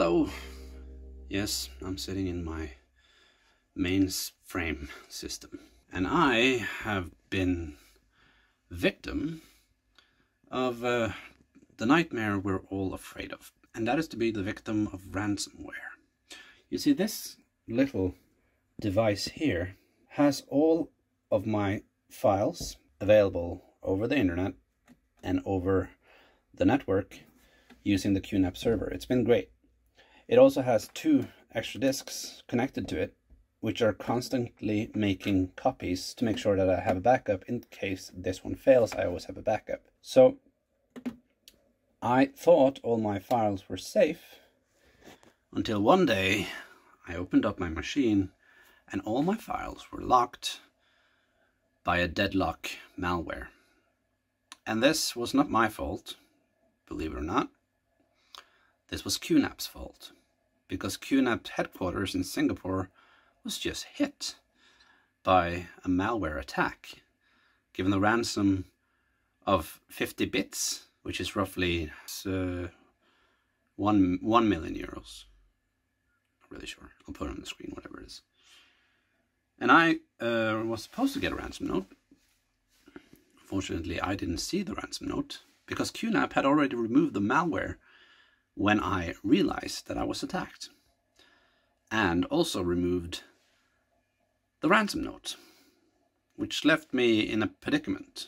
Hello. Yes, I'm sitting in my mainframe system, and I have been victim of the nightmare we're all afraid of, and that is to be the victim of ransomware. You see, this little device here has all of my files available over the internet and over the network using the QNAP server. It's been great. It also has two extra disks connected to it, which are constantly making copies to make sure that I have a backup in case this one fails. I always have a backup. So I thought all my files were safe until one day I opened up my machine and all my files were locked by a deadlock malware. And this was not my fault, believe it or not. This was QNAP's fault, because QNAP headquarters in Singapore was just hit by a malware attack. Given the ransom of 50 bits, which is roughly 1 million euros. Not really sure. I'll put it on the screen, whatever it is. And I was supposed to get a ransom note. Fortunately, I didn't see the ransom note because QNAP had already removed the malware when I realized that I was attacked, and also removed the ransom note, which left me in a predicament,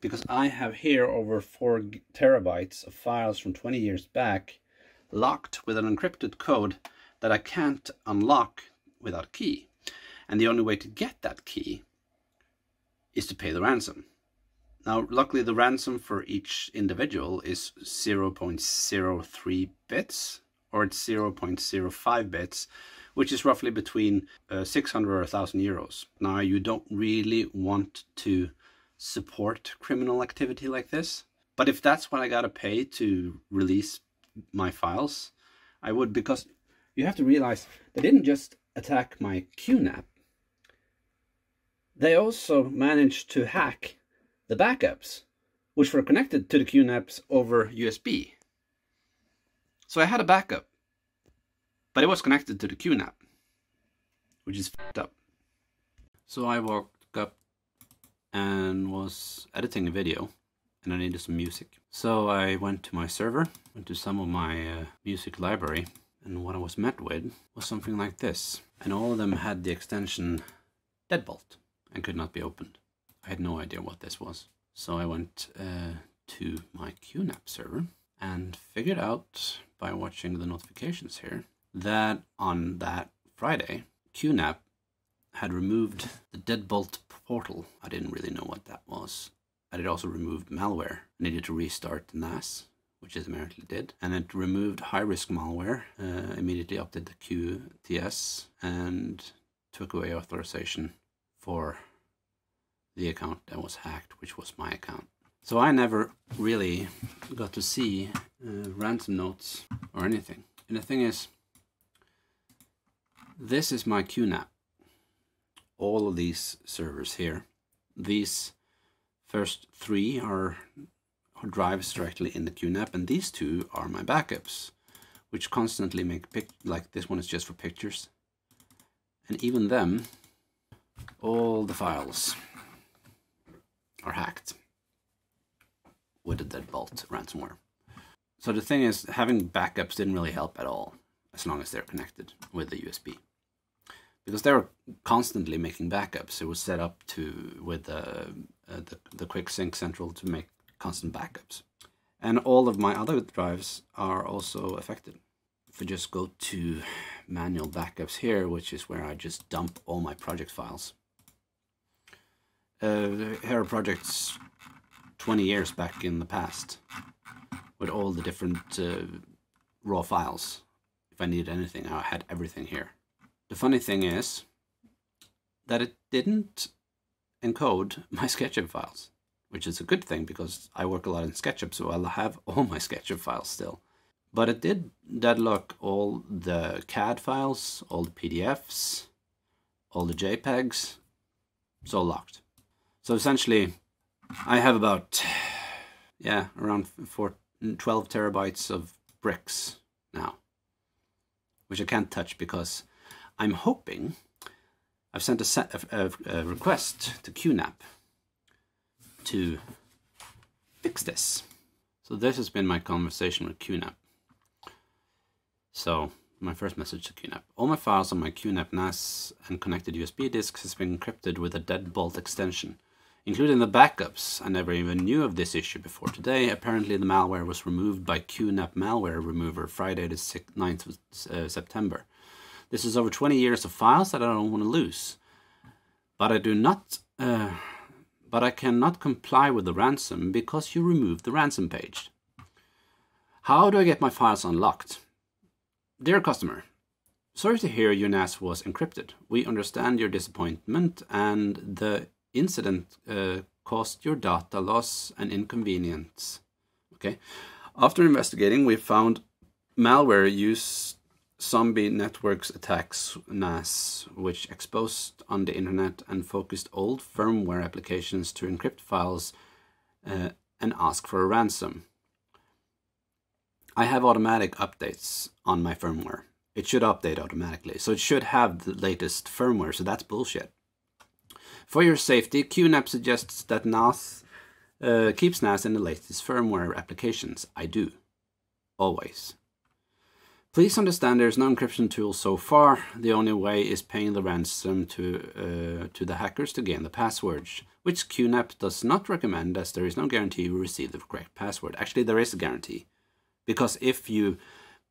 because I have here over 4 terabytes of files from 20 years back locked with an encrypted code that I can't unlock without a key. And the only way to get that key is to pay the ransom. Now, luckily, the ransom for each individual is 0.03 bits, or it's 0.05 bits, which is roughly between 600 or 1,000 euros. Now, you don't really want to support criminal activity like this, but if that's what I gotta pay to release my files, I would, because you have to realize they didn't just attack my QNAP. They also managed to hack the backups, which were connected to the QNAPs over USB. So I had a backup, but it was connected to the QNAP, which is fucked up. So I walked up and was editing a video, and I needed some music. So I went to my server, went to some of my music library, and what I was met with was something like this. And all of them had the extension Deadbolt and could not be opened. I had no idea what this was. So I went to my QNAP server and figured out by watching the notifications here that on that Friday, QNAP had removed the Deadbolt portal. I didn't really know what that was. And it also removed malware. I needed to restart the NAS, which it apparently did, and it removed high-risk malware, immediately updated the QTS, and took away authorization for the account that was hacked, which was my account. So I never really got to see ransom notes or anything. And the thing is, this is my QNAP. All of these servers here, these first three are drives directly in the QNAP, and these two are my backups, which constantly make like this one is just for pictures, and even them, all the files are hacked with the Deadbolt ransomware. So the thing is, having backups didn't really help at all, as long as they're connected with the USB, because they were constantly making backups. It was set up to with the QuickSync Central to make constant backups. And all of my other drives are also affected. If we just go to manual backups here, which is where I just dump all my project files. Here are projects 20 years back in the past with all the different raw files. If I needed anything, I had everything here. The funny thing is that it didn't encode my SketchUp files, which is a good thing because I work a lot in SketchUp, so I'll have all my SketchUp files still. But it did deadlock all the CAD files, all the PDFs, all the JPEGs, it's all locked. So essentially, I have about, around 12 terabytes of bricks now, which I can't touch because I'm hoping I've sent a, request to QNAP to fix this. So this has been my conversation with QNAP. So my first message to QNAP. All my files on my QNAP NAS and connected USB disks has been encrypted with a Deadbolt extension, including the backups. I never even knew of this issue before today. Apparently the malware was removed by QNAP malware remover Friday the 9th of September. This is over 20 years of files that I don't want to lose. But I do not, but I cannot comply with the ransom because you removed the ransom page. How do I get my files unlocked? Dear customer, sorry to hear your NAS was encrypted. We understand your disappointment and the incident caused your data loss and inconvenience. Okay. After investigating, we found malware used Zombie Networks attacks NAS, which exposed on the internet and focused old firmware applications to encrypt files and ask for a ransom. I have automatic updates on my firmware. It should update automatically, so it should have the latest firmware, so that's bullshit. For your safety, QNAP suggests that NAS keeps NAS in the latest firmware applications. I do, always. Please understand there is no encryption tool so far. The only way is paying the ransom to the hackers to gain the passwords, which QNAP does not recommend as there is no guarantee you will receive the correct password. Actually, there is a guarantee. Because if you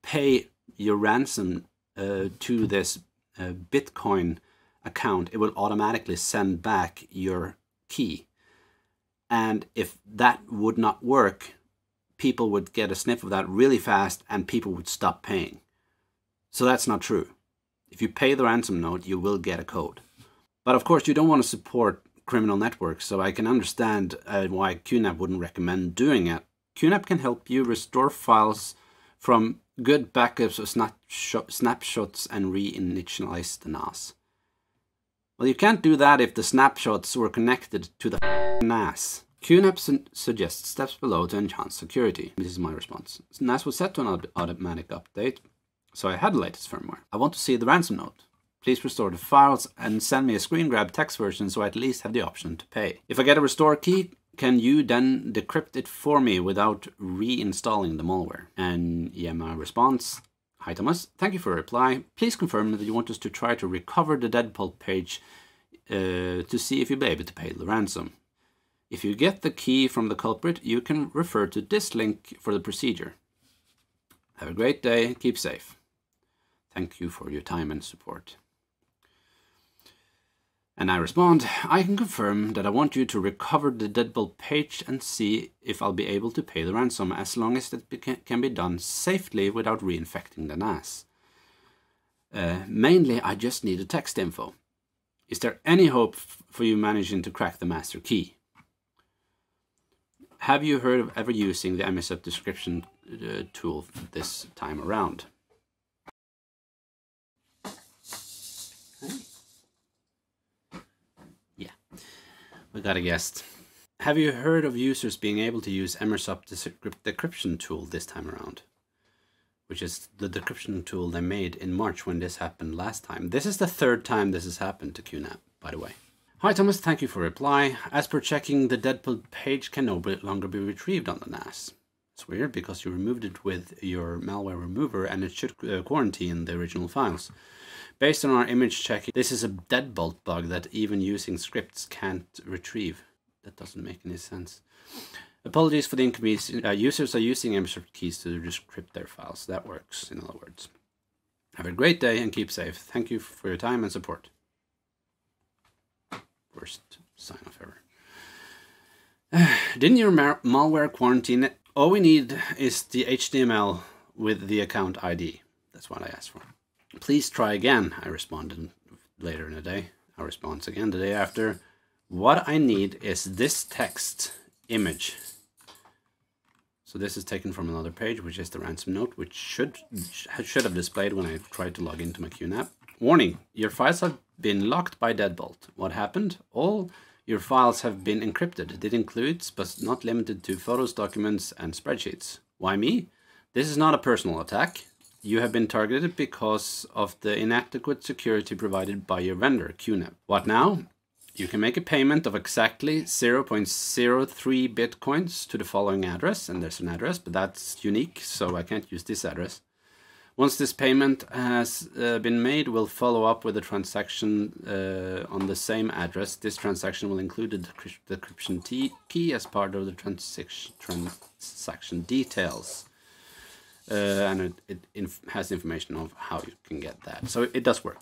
pay your ransom to this Bitcoin account, it will automatically send back your key. And if that would not work, people would get a sniff of that really fast and people would stop paying. So that's not true. If you pay the ransom note, you will get a code. But of course, you don't want to support criminal networks, so I can understand why QNAP wouldn't recommend doing it. QNAP can help you restore files from good backups or snapshots and re-initialize the NAS. Well, you can't do that if the snapshots were connected to the NAS. QNAP suggests steps below to enhance security. This is my response. NAS was set to an automatic update, so I had the latest firmware. I want to see the ransom note. Please restore the files and send me a screen grab text version so I at least have the option to pay. If I get a restore key, can you then decrypt it for me without reinstalling the malware? And yeah, my response. Hi Thomas, thank you for your reply. Please confirm that you want us to try to recover the Deadbolt page to see if you'll be able to pay the ransom. If you get the key from the culprit, you can refer to this link for the procedure. Have a great day, keep safe. Thank you for your time and support. And I respond, I can confirm that I want you to recover the Deadbolt page and see if I'll be able to pay the ransom as long as it can be done safely without reinfecting the NAS. Mainly, I just need a text info. Is there any hope for you managing to crack the master key? Have you heard of ever using the Emsisoft description tool this time around? We got a guest. Have you heard of users being able to use Emsisoft decryption tool this time around? Which is the decryption tool they made in March when this happened last time. This is the third time this has happened to QNAP, by the way. Hi Thomas, thank you for reply. As per checking, the Deadbolt page can no longer be retrieved on the NAS. It's weird because you removed it with your malware remover and it should quarantine the original files. Based on our image checking, this is a Deadbolt bug that even using scripts can't retrieve. That doesn't make any sense. Apologies for the inconvenience. Users are using Emsisoft keys to decrypt their files. That works, in other words. Have a great day and keep safe. Thank you for your time and support. Worst sign-off ever. Didn't your malware quarantine it? All we need is the HTML with the account ID. That's what I asked for. Please try again, I responded later in the day. Our response again the day after. What I need is this text image. So this is taken from another page, which is the ransom note, which should have displayed when I tried to log into my QNAP. Warning, your files have been locked by Deadbolt. What happened? All your files have been encrypted. It includes, but not limited to, photos, documents, and spreadsheets. Why me? This is not a personal attack. You have been targeted because of the inadequate security provided by your vendor, QNAP. What now? You can make a payment of exactly 0.03 bitcoins to the following address, and there's an address, but that's unique, so I can't use this address. Once this payment has been made, we'll follow up with a transaction on the same address. This transaction will include the decryption key as part of the transaction details. And it has information of how you can get that. So it does work.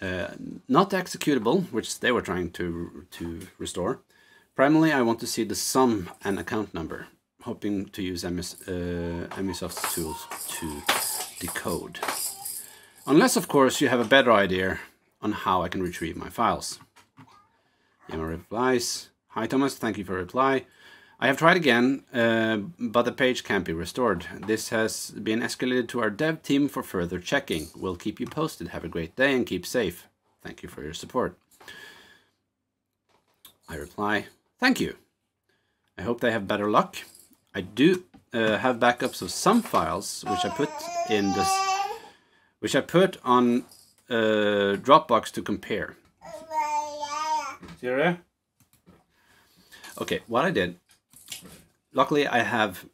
Not executable, which they were trying to restore. Primarily, I want to see the sum and account number, hoping to use Emsisoft's tools to decode. Unless, of course, you have a better idea on how I can retrieve my files. Emma replies, "Hi Thomas, thank you for your reply. I have tried again, but the page can't be restored. This has been escalated to our dev team for further checking. We'll keep you posted. Have a great day and keep safe. Thank you for your support." I reply, "Thank you. I hope they have better luck. I do have backups of some files, which I put in this, which I put on Dropbox to compare." Siri? Okay, what I did. Luckily, I have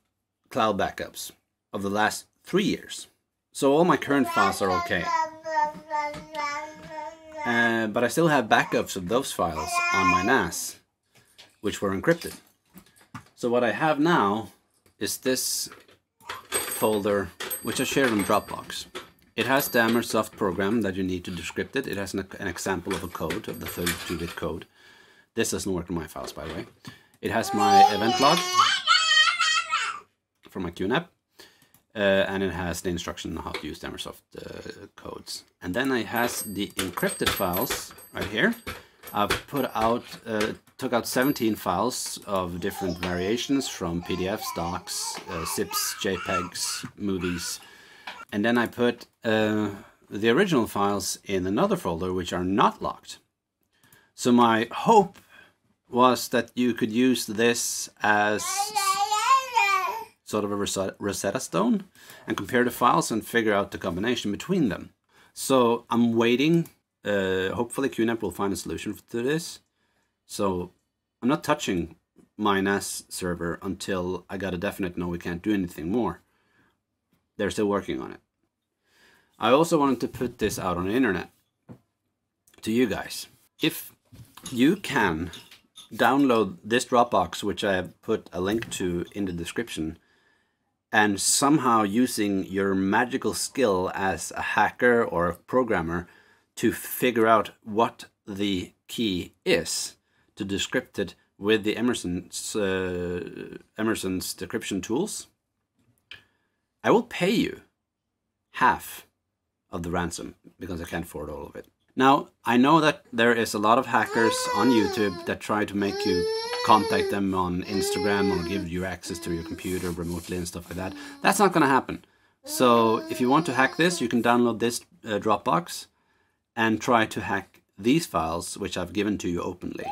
cloud backups of the last 3 years. So all my current files are okay. But I still have backups of those files on my NAS, which were encrypted. So what I have now is this folder, which I shared on Dropbox. It has the Emsisoft program that you need to decrypt it. It has an example of a code, of the 32-bit code. This doesn't work on my files, by the way. It has my event log for my QNAP, and it has the instruction on how to use the Emsisoft codes. And then it has the encrypted files right here. I've took out 17 files of different variations, from PDFs, docs, zips, JPEGs, movies. And then I put the original files in another folder, which are not locked. So my hope was that you could use this as sort of a Rosetta Stone and compare the files and figure out the combination between them. So I'm waiting. Hopefully QNAP will find a solution to this. So I'm not touching my NAS server until I got a definite no, we can't do anything more. They're still working on it. I also wanted to put this out on the internet to you guys. If you can download this Dropbox, which I have put a link to in the description, and somehow using your magical skill as a hacker or a programmer to figure out what the key is, to decrypt it with the Emsisoft's decryption tools, I will pay you half of the ransom, because I can't afford all of it. Now, I know that there is a lot of hackers on YouTube that try to make you contact them on Instagram or give you access to your computer remotely and stuff like that. That's not going to happen. So if you want to hack this, you can download this Dropbox and try to hack these files, which I've given to you openly.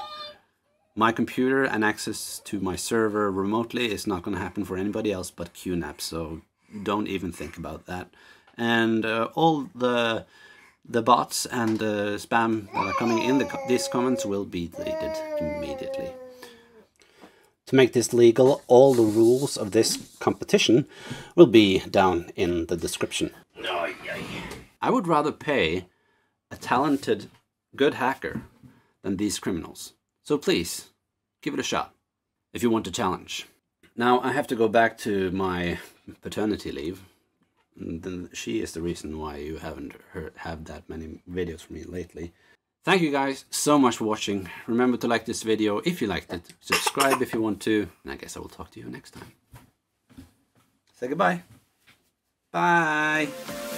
My computer and access to my server remotely is not going to happen for anybody else but QNAP, so don't even think about that. And all the bots and the spam that are coming in these comments will be deleted immediately. To make this legal, all the rules of this competition will be down in the description. I would rather pay a talented, good hacker than these criminals. So please, give it a shot if you want a challenge. Now I have to go back to my paternity leave. Then she is the reason why you haven't had that many videos from me lately. Thank you guys so much for watching. Remember to like this video if you liked it. Subscribe if you want to. And I guess I will talk to you next time. Say goodbye. Bye.